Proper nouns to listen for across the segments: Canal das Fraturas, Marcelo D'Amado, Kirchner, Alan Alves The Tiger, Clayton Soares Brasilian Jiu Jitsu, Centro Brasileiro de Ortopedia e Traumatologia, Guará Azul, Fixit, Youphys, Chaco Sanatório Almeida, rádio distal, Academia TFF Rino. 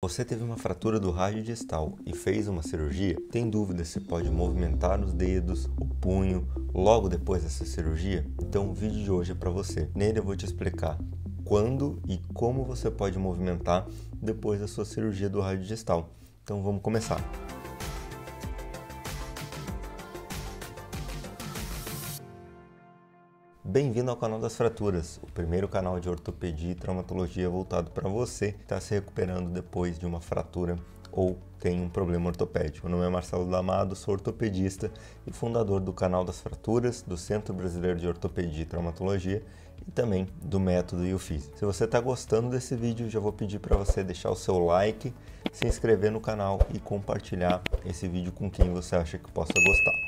Você teve uma fratura do rádio distal e fez uma cirurgia? Tem dúvida se pode movimentar os dedos, o punho, logo depois dessa cirurgia? Então o vídeo de hoje é para você. Nele eu vou te explicar quando e como você pode movimentar depois da sua cirurgia do rádio distal. Então vamos começar. Bem-vindo ao Canal das Fraturas, o primeiro canal de ortopedia e traumatologia voltado para você que está se recuperando depois de uma fratura ou tem um problema ortopédico. Meu nome é Marcelo D'Amado, sou ortopedista e fundador do Canal das Fraturas, do Centro Brasileiro de Ortopedia e Traumatologia e também do método Youphys. Se você está gostando desse vídeo, já vou pedir para você deixar o seu like, se inscrever no canal e compartilhar esse vídeo com quem você acha que possa gostar.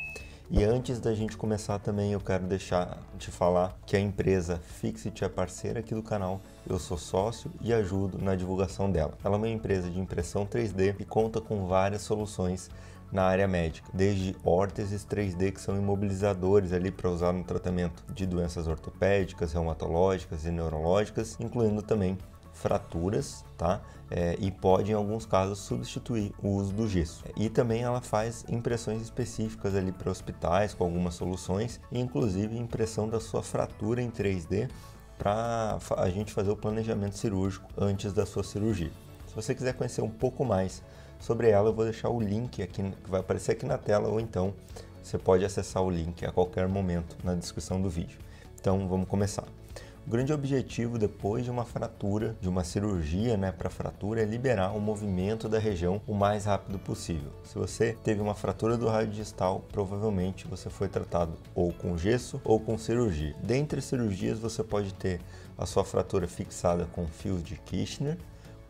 E antes da gente começar também, eu quero deixar de falar que a empresa Fixit é parceira aqui do canal, eu sou sócio e ajudo na divulgação dela. Ela é uma empresa de impressão 3D e conta com várias soluções na área médica, desde órteses 3D que são imobilizadores ali para usar no tratamento de doenças ortopédicas, reumatológicas e neurológicas, incluindo também fraturas, tá? E pode em alguns casos substituir o uso do gesso. E também ela faz impressões específicas ali para hospitais com algumas soluções, inclusive impressão da sua fratura em 3D para a gente fazer o planejamento cirúrgico antes da sua cirurgia. Se você quiser conhecer um pouco mais sobre ela, eu vou deixar o link aqui que vai aparecer aqui na tela, ou então você pode acessar o link a qualquer momento na descrição do vídeo. Então vamos começar. O grande objetivo depois de uma fratura, de uma cirurgia, né, para fratura, é liberar o movimento da região o mais rápido possível. Se você teve uma fratura do rádio distal, provavelmente você foi tratado ou com gesso ou com cirurgia. Dentre cirurgias você pode ter a sua fratura fixada com fios de Kirchner,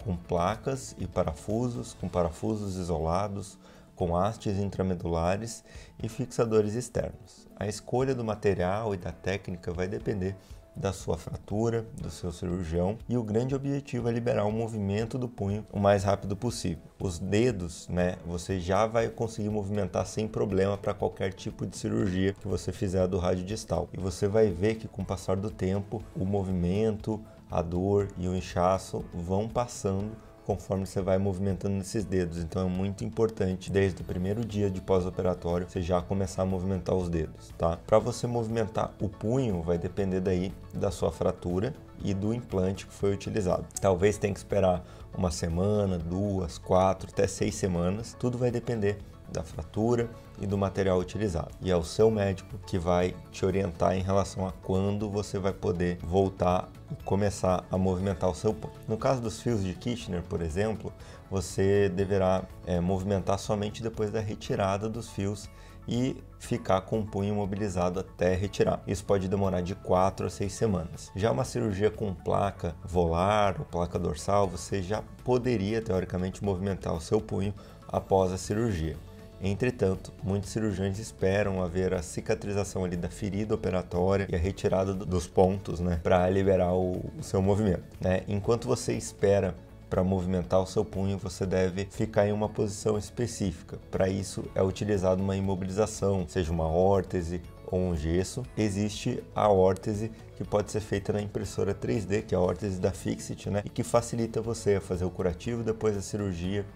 com placas e parafusos, com parafusos isolados, com hastes intramedulares e fixadores externos. A escolha do material e da técnica vai depender da sua fratura, do seu cirurgião, e o grande objetivo é liberar o movimento do punho o mais rápido possível. Os dedos, né, você já vai conseguir movimentar sem problema para qualquer tipo de cirurgia que você fizer do rádio distal. E você vai ver que com o passar do tempo, o movimento, a dor e o inchaço vão passando conforme você vai movimentando esses dedos. Então é muito importante, desde o primeiro dia de pós-operatório, você já começar a movimentar os dedos, tá? Para você movimentar o punho, vai depender daí da sua fratura e do implante que foi utilizado. Talvez tenha que esperar uma semana, duas, 4, até 6 semanas. Tudo vai depender da fratura e do material utilizado. E é o seu médico que vai te orientar em relação a quando você vai poder voltar e começar a movimentar o seu punho. No caso dos fios de Kirchner, por exemplo, você deverá movimentar somente depois da retirada dos fios e ficar com o punho imobilizado até retirar. Isso pode demorar de 4 a 6 semanas. Já uma cirurgia com placa volar ou placa dorsal, você já poderia, teoricamente, movimentar o seu punho após a cirurgia. Entretanto, muitos cirurgiões esperam haver a cicatrização ali da ferida operatória e a retirada dos pontos, né, para liberar o seu movimento, né? Enquanto você espera para movimentar o seu punho, você deve ficar em uma posição específica. Para isso é utilizada uma imobilização, seja uma órtese ou um gesso. Existe a órtese que pode ser feita na impressora 3D, que é a órtese da Fixit, né, e que facilita você a fazer o curativo depois da cirurgia.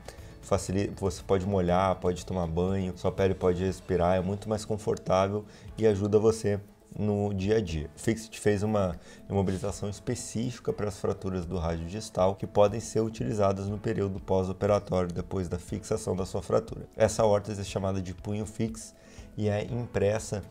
Você pode molhar, pode tomar banho, sua pele pode respirar, é muito mais confortável e ajuda você no dia a dia. Fixit fez uma imobilização específica para as fraturas do rádio distal que podem ser utilizadas no período pós-operatório, depois da fixação da sua fratura. Essa órtese é chamada de punho fix e é impressa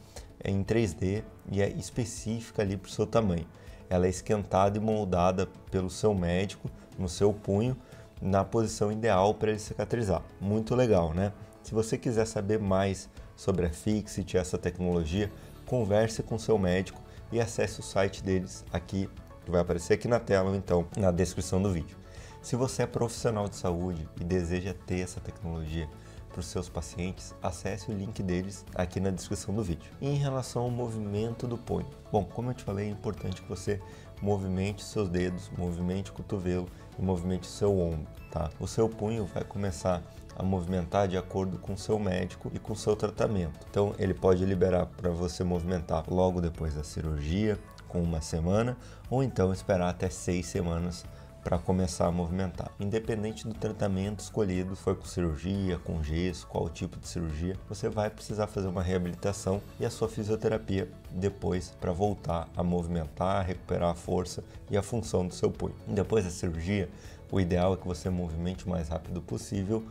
em 3D e é específica ali para o seu tamanho. Ela é esquentada e moldada pelo seu médico no seu punho, na posição ideal para ele cicatrizar. Muito legal, né? Se você quiser saber mais sobre a Fixit e essa tecnologia, converse com seu médico e acesse o site deles aqui, que vai aparecer aqui na tela ou então na descrição do vídeo. Se você é profissional de saúde e deseja ter essa tecnologia para os seus pacientes, acesse o link deles aqui na descrição do vídeo. Em relação ao movimento do punho, bom, como eu te falei, é importante que você movimente seus dedos, movimente o cotovelo e movimente o seu ombro, tá? O seu punho vai começar a movimentar de acordo com o seu médico e com o seu tratamento. Então ele pode liberar para você movimentar logo depois da cirurgia, com 1 semana, ou então esperar até 6 semanas para começar a movimentar. Independente do tratamento escolhido, foi com cirurgia, com gesso, qual tipo de cirurgia, você vai precisar fazer uma reabilitação e a sua fisioterapia depois para voltar a movimentar, recuperar a força e a função do seu punho. Depois da cirurgia, o ideal é que você movimente o mais rápido possível,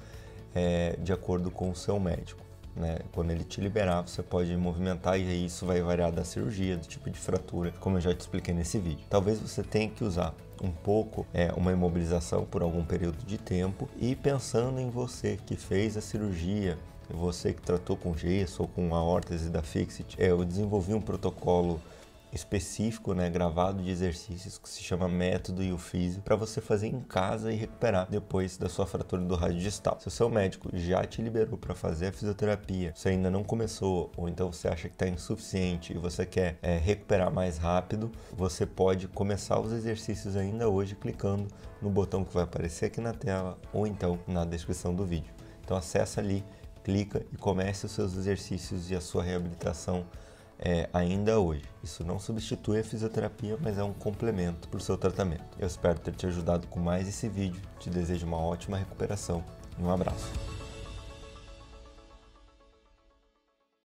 de acordo com o seu médico. Né? Quando ele te liberar, você pode movimentar, e aí isso vai variar da cirurgia, do tipo de fratura, como eu já te expliquei nesse vídeo. Talvez você tenha que usar um pouco uma imobilização por algum período de tempo, e pensando em você que fez a cirurgia, você que tratou com gesso ou com a órtese da Fixit, eu desenvolvi um protocolo específico, né, gravado de exercícios que se chama método Youphys, para você fazer em casa e recuperar depois da sua fratura do rádio distal. Se o seu médico já te liberou para fazer a fisioterapia, você ainda não começou, ou então você acha que está insuficiente e você quer recuperar mais rápido, você pode começar os exercícios ainda hoje clicando no botão que vai aparecer aqui na tela ou então na descrição do vídeo. Então acessa ali, clica e comece os seus exercícios e a sua reabilitação ainda hoje. Isso não substitui a fisioterapia, mas é um complemento para o seu tratamento. Eu espero ter te ajudado com mais esse vídeo, te desejo uma ótima recuperação e um abraço.